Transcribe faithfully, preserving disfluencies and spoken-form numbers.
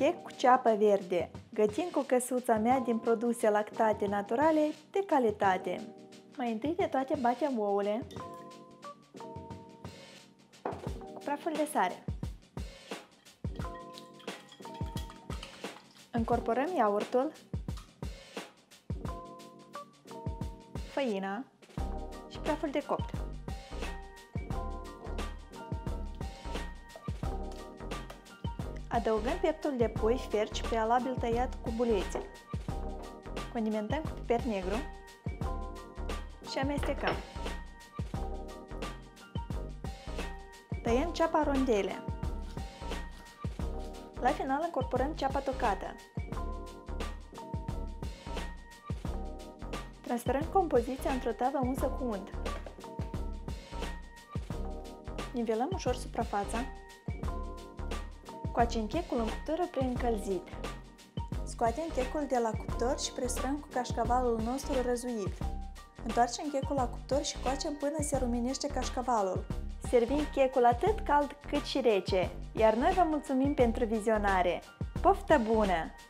Chec cu ceapă verde. Gătim cu căsuța mea din produse lactate naturale de calitate. Mai întâi de toate batem ouăle cu praful de sare. Încorporăm iaurtul, făina și praful de copt. Adăugăm pieptul de pui ferci prealabil tăiat cu bulețe. Condimentăm cu piper negru și amestecăm. Tăiem ceapa rondele. La final încorporăm ceapa tocată. Transferăm compoziția într-o tavă unsă cu unt. Nivelăm ușor suprafața. Coacem checul în cuptoră preîncălzit. Scoatem checul de la cuptor și presurăm cu cașcavalul nostru răzuit. Întoarcem checul la cuptor și coacem până se rumenește cașcavalul. Servim checul atât cald cât și rece, iar noi vă mulțumim pentru vizionare. Poftă bună!